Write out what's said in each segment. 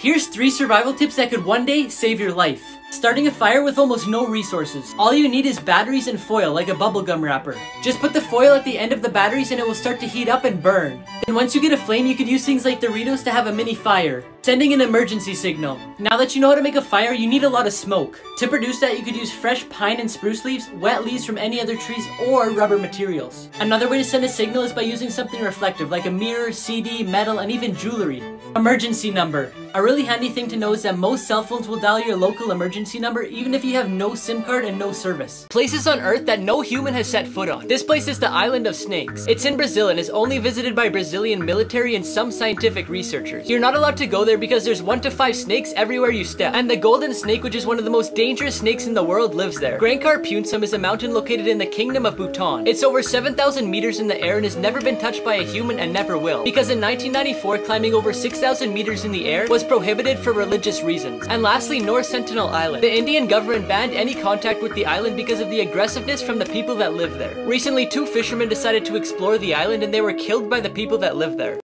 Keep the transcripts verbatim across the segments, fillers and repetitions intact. Here's three survival tips that could one day save your life. Starting a fire with almost no resources. All you need is batteries and foil, like a bubblegum wrapper. Just put the foil at the end of the batteries and it will start to heat up and burn. Then once you get a flame, you could use things like Doritos to have a mini fire. Sending an emergency signal. Now that you know how to make a fire, you need a lot of smoke. To produce that, you could use fresh pine and spruce leaves, wet leaves from any other trees, or rubber materials. Another way to send a signal is by using something reflective, like a mirror, C D, metal, and even jewelry. Emergency number. A really handy thing to know is that most cell phones will dial your local emergency number even if you have no SIM card and no service. Places on Earth that no human has set foot on. This place is the Island of Snakes. It's in Brazil and is only visited by Brazilian military and some scientific researchers. You're not allowed to go there because there's one to five snakes everywhere you step, and the golden snake, which is one of the most dangerous snakes in the world, lives there. Gangkhar Puensum is a mountain located in the Kingdom of Bhutan. It's over seven thousand meters in the air and has never been touched by a human and never will, because in nineteen ninety-four climbing over six thousand meters in the air was prohibited for religious reasons. And lastly, North Sentinel Island. The Indian government banned any contact with the island because of the aggressiveness from the people that live there. Recently, two fishermen decided to explore the island and they were killed by the people that live there.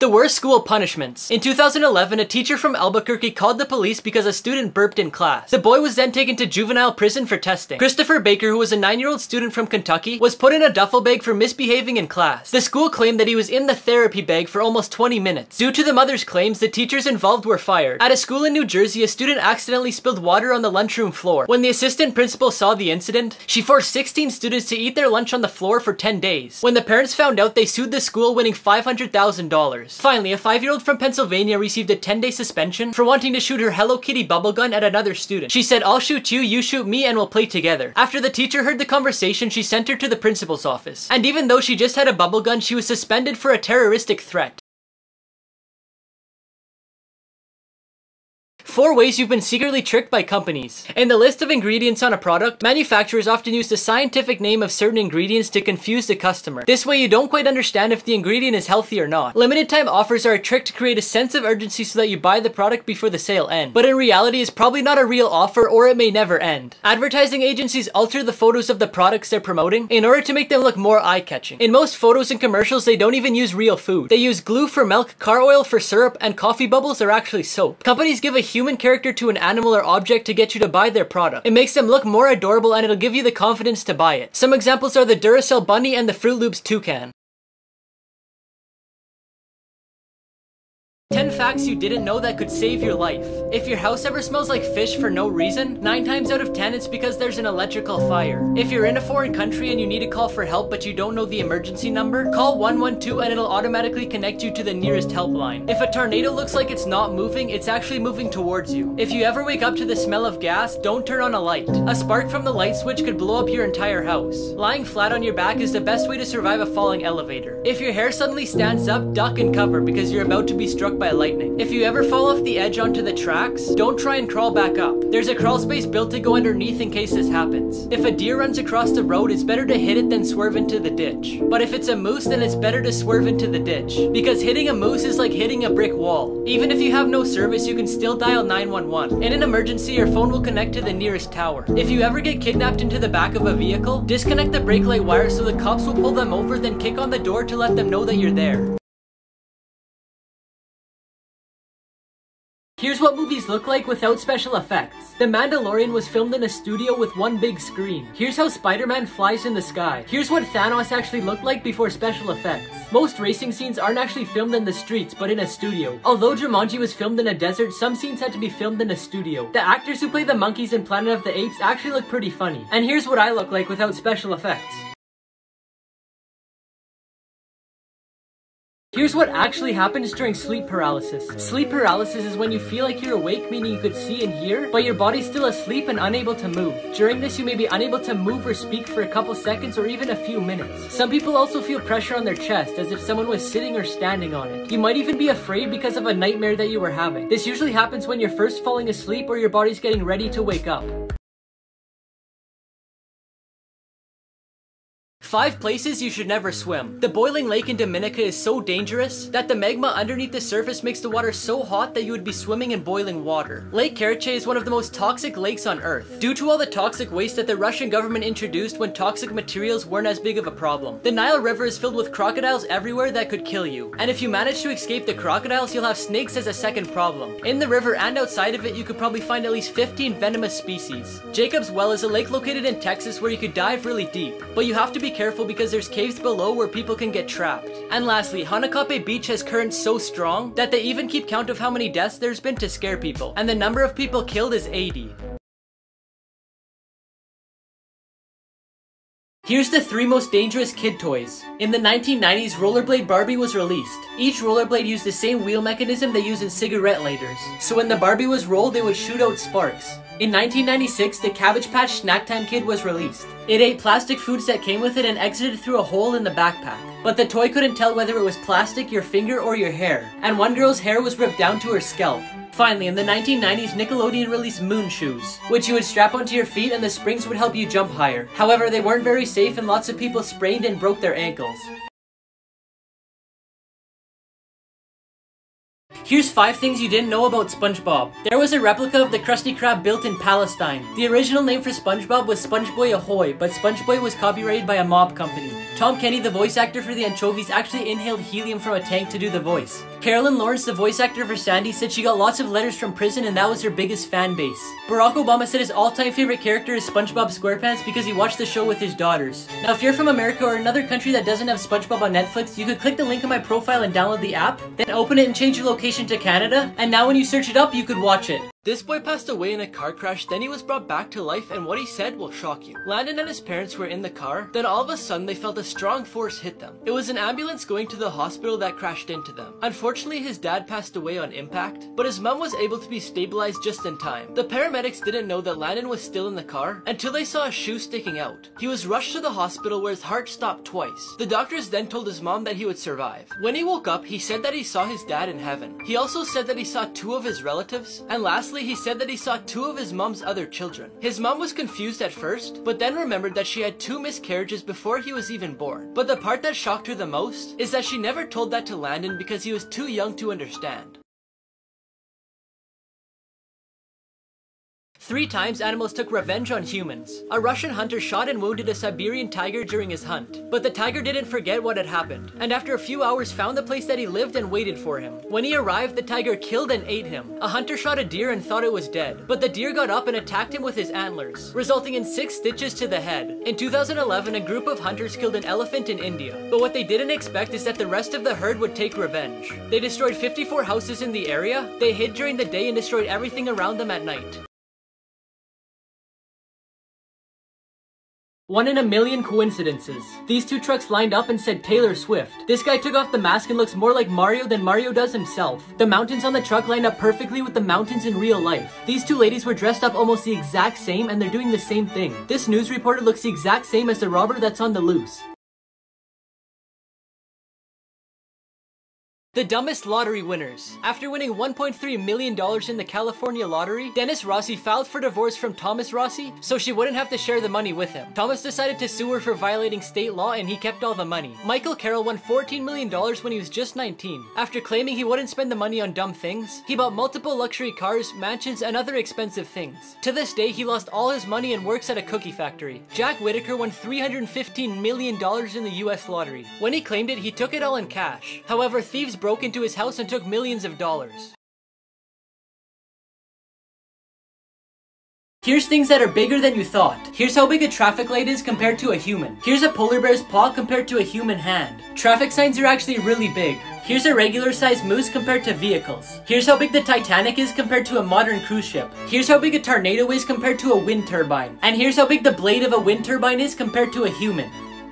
The worst school punishments. In two thousand eleven, a teacher from Albuquerque called the police because a student burped in class. The boy was then taken to juvenile prison for testing. Christopher Baker, who was a nine-year-old student from Kentucky, was put in a duffel bag for misbehaving in class. The school claimed that he was in the therapy bag for almost twenty minutes. Due to the mother's claims, the teachers involved were fired. At a school in New Jersey, a student accidentally spilled water on the lunchroom floor. When the assistant principal saw the incident, she forced sixteen students to eat their lunch on the floor for ten days. When the parents found out, they sued the school, winning five hundred thousand dollars. Finally, a five-year-old from Pennsylvania received a ten-day suspension for wanting to shoot her Hello Kitty bubble gun at another student. She said, "I'll shoot you, you shoot me, and we'll play together." After the teacher heard the conversation, she sent her to the principal's office. And even though she just had a bubble gun, she was suspended for a terroristic threat. Four ways you've been secretly tricked by companies. In the list of ingredients on a product, manufacturers often use the scientific name of certain ingredients to confuse the customer. This way you don't quite understand if the ingredient is healthy or not. Limited time offers are a trick to create a sense of urgency so that you buy the product before the sale ends. But in reality, it's probably not a real offer, or it may never end. Advertising agencies alter the photos of the products they're promoting in order to make them look more eye-catching. In most photos and commercials, they don't even use real food. They use glue for milk, car oil for syrup, and coffee bubbles are actually soap. Companies give a huge human character to an animal or object to get you to buy their product. It makes them look more adorable and it'll give you the confidence to buy it. Some examples are the Duracell bunny and the Fruit Loops toucan. ten facts you didn't know that could save your life. If your house ever smells like fish for no reason, nine times out of ten it's because there's an electrical fire. If you're in a foreign country and you need to call for help but you don't know the emergency number, call one one two and it'll automatically connect you to the nearest helpline. If a tornado looks like it's not moving, it's actually moving towards you. If you ever wake up to the smell of gas, don't turn on a light. A spark from the light switch could blow up your entire house. Lying flat on your back is the best way to survive a falling elevator. If your hair suddenly stands up, duck and cover because you're about to be struck by by lightning. If you ever fall off the edge onto the tracks, don't try and crawl back up. There's a crawl space built to go underneath in case this happens. If a deer runs across the road, it's better to hit it than swerve into the ditch. But if it's a moose, then it's better to swerve into the ditch, because hitting a moose is like hitting a brick wall. Even if you have no service, you can still dial nine one one. In an emergency, your phone will connect to the nearest tower. If you ever get kidnapped into the back of a vehicle, disconnect the brake light wire so the cops will pull them over, then kick on the door to let them know that you're there. Here's what movies look like without special effects. The Mandalorian was filmed in a studio with one big screen. Here's how Spider-Man flies in the sky. Here's what Thanos actually looked like before special effects. Most racing scenes aren't actually filmed in the streets, but in a studio. Although Jumanji was filmed in a desert, some scenes had to be filmed in a studio. The actors who play the monkeys in Planet of the Apes actually look pretty funny. And here's what I look like without special effects. Here's what actually happens during sleep paralysis. Sleep paralysis is when you feel like you're awake, meaning you could see and hear, but your body's still asleep and unable to move. During this, you may be unable to move or speak for a couple seconds or even a few minutes. Some people also feel pressure on their chest, as if someone was sitting or standing on it. You might even be afraid because of a nightmare that you were having. This usually happens when you're first falling asleep or your body's getting ready to wake up. Five places you should never swim. The boiling lake in Dominica is so dangerous that the magma underneath the surface makes the water so hot that you would be swimming in boiling water. Lake Karachay is one of the most toxic lakes on Earth, due to all the toxic waste that the Russian government introduced when toxic materials weren't as big of a problem. The Nile River is filled with crocodiles everywhere that could kill you, and if you manage to escape the crocodiles, you'll have snakes as a second problem. In the river and outside of it, you could probably find at least fifteen venomous species. Jacob's Well is a lake located in Texas where you could dive really deep, but you have to be careful because there's caves below where people can get trapped. And lastly, Hanakape Beach has currents so strong that they even keep count of how many deaths there's been to scare people, and the number of people killed is eighty. Here's the three most dangerous kid toys. In the nineteen nineties, Rollerblade Barbie was released. Each rollerblade used the same wheel mechanism they use in cigarette lighters, so when the Barbie was rolled, they would shoot out sparks. In nineteen ninety-six, the Cabbage Patch Snack Time Kid was released. It ate plastic foods that came with it and exited through a hole in the backpack, but the toy couldn't tell whether it was plastic, your finger, or your hair, and one girl's hair was ripped down to her scalp. Finally, in the nineteen nineties, Nickelodeon released Moon Shoes, which you would strap onto your feet and the springs would help you jump higher. However, they weren't very safe and lots of people sprained and broke their ankles. Here's five things you didn't know about SpongeBob. There was a replica of the Krusty Krab built in Palestine. The original name for SpongeBob was SpongeBoy Ahoy, but SpongeBoy was copyrighted by a mob company. Tom Kenny, the voice actor for the anchovies, actually inhaled helium from a tank to do the voice. Carolyn Lawrence, the voice actor for Sandy, said she got lots of letters from prison and that was her biggest fan base. Barack Obama said his all-time favorite character is SpongeBob SquarePants because he watched the show with his daughters. Now, if you're from America or another country that doesn't have SpongeBob on Netflix, you could click the link in my profile and download the app, then open it and change your location to Canada, and now when you search it up, you could watch it. This boy passed away in a car crash, then he was brought back to life, and what he said will shock you. Landon and his parents were in the car, then all of a sudden they felt a strong force hit them. It was an ambulance going to the hospital that crashed into them. Unfortunately, his dad passed away on impact, but his mom was able to be stabilized just in time. The paramedics didn't know that Landon was still in the car until they saw a shoe sticking out. He was rushed to the hospital where his heart stopped twice. The doctors then told his mom that he would survive. When he woke up, he said that he saw his dad in heaven. He also said that he saw two of his relatives, and lastly, he said that he saw two of his mom's other children. His mom was confused at first, but then remembered that she had two miscarriages before he was even born. But the part that shocked her the most is that she never told that to Landon because he was too young to understand. Three times animals took revenge on humans. A Russian hunter shot and wounded a Siberian tiger during his hunt, but the tiger didn't forget what had happened, and after a few hours found the place that he lived and waited for him. When he arrived, the tiger killed and ate him. A hunter shot a deer and thought it was dead, but the deer got up and attacked him with his antlers, resulting in six stitches to the head. In two thousand eleven, a group of hunters killed an elephant in India, but what they didn't expect is that the rest of the herd would take revenge. They destroyed fifty-four houses in the area, they hid during the day and destroyed everything around them at night. One in a million coincidences. These two trucks lined up and said Taylor Swift. This guy took off the mask and looks more like Mario than Mario does himself. The mountains on the truck lined up perfectly with the mountains in real life. These two ladies were dressed up almost the exact same and they're doing the same thing. This news reporter looks the exact same as the robber that's on the loose. The dumbest lottery winners. After winning one point three million dollars in the California lottery, Dennis Rossi filed for divorce from Thomas Rossi so she wouldn't have to share the money with him. Thomas decided to sue her for violating state law and he kept all the money. Michael Carroll won fourteen million dollars when he was just nineteen. After claiming he wouldn't spend the money on dumb things, he bought multiple luxury cars, mansions, and other expensive things. To this day, he lost all his money and works at a cookie factory. Jack Whittaker won three hundred fifteen million dollars in the U S lottery. When he claimed it, he took it all in cash. However, thieves broke into his house and took millions of dollars. Here's things that are bigger than you thought. Here's how big a traffic light is compared to a human. Here's a polar bear's paw compared to a human hand. Traffic signs are actually really big. Here's a regular sized moose compared to vehicles. Here's how big the Titanic is compared to a modern cruise ship. Here's how big a tornado is compared to a wind turbine. And here's how big the blade of a wind turbine is compared to a human.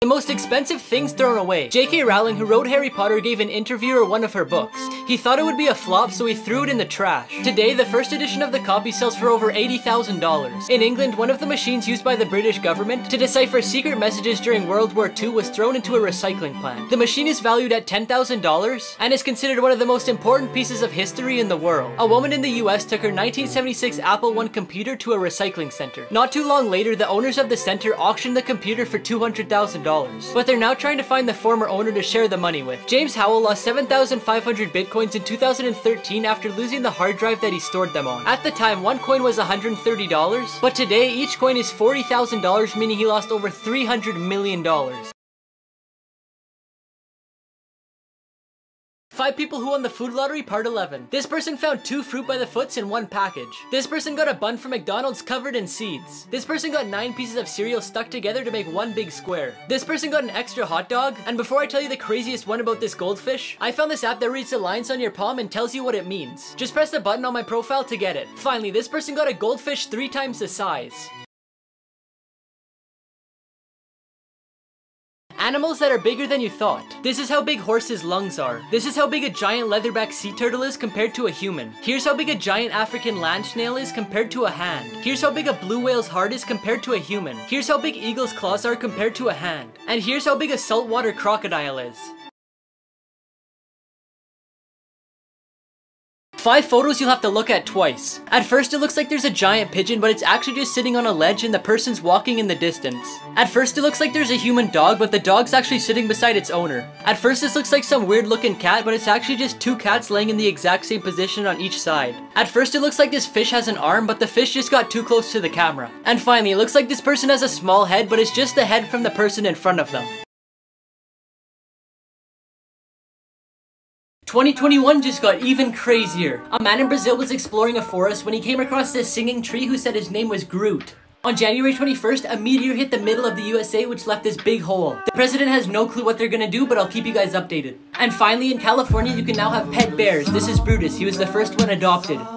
The most expensive things thrown away. J K Rowling, who wrote Harry Potter, gave an interviewer one of her books. He thought it would be a flop, so he threw it in the trash. Today, the first edition of the copy sells for over eighty thousand dollars. In England, one of the machines used by the British government to decipher secret messages during World War Two was thrown into a recycling plant. The machine is valued at ten thousand dollars and is considered one of the most important pieces of history in the world. A woman in the U S took her nineteen seventy-six Apple one computer to a recycling center. Not too long later, the owners of the center auctioned the computer for two hundred thousand dollars. dollars. But they're now trying to find the former owner to share the money with. James Howell lost seven thousand five hundred bitcoins in two thousand thirteen after losing the hard drive that he stored them on. At the time, one coin was one hundred thirty dollars, but today each coin is forty thousand dollars, meaning he lost over three hundred million dollars. Five people who won the food lottery, part eleven. This person found two fruit by the foots in one package. This person got a bun from McDonald's covered in seeds. This person got nine pieces of cereal stuck together to make one big square. This person got an extra hot dog. And before I tell you the craziest one about this goldfish, I found this app that reads the lines on your palm and tells you what it means. Just press the button on my profile to get it. Finally, this person got a goldfish three times the size. Animals that are bigger than you thought. This is how big horses' lungs are. This is how big a giant leatherback sea turtle is compared to a human. Here's how big a giant African land snail is compared to a hand. Here's how big a blue whale's heart is compared to a human. Here's how big eagle's claws are compared to a hand. And here's how big a saltwater crocodile is. Five photos you'll have to look at twice. At first it looks like there's a giant pigeon, but it's actually just sitting on a ledge and the person's walking in the distance. At first it looks like there's a human dog, but the dog's actually sitting beside its owner. At first this looks like some weird looking cat, but it's actually just two cats laying in the exact same position on each side. At first it looks like this fish has an arm, but the fish just got too close to the camera. And finally it looks like this person has a small head, but it's just the head from the person in front of them. twenty twenty-one just got even crazier. A man in Brazil was exploring a forest when he came across this singing tree who said his name was Groot. On January twenty-first, a meteor hit the middle of the U S A, which left this big hole. The president has no clue what they're gonna do, but I'll keep you guys updated. And finally, in California, you can now have pet bears. This is Brutus. He was the first one adopted.